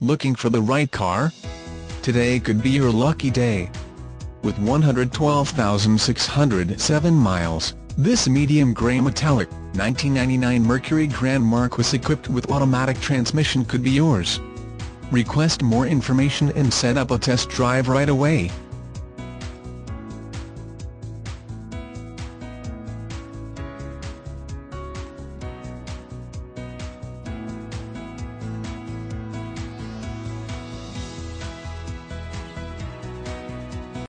Looking for the right car? Today could be your lucky day. With 112,607 miles, this medium gray metallic 1999 Mercury Grand Marquis equipped with automatic transmission could be yours. Request more information and set up a test drive right away.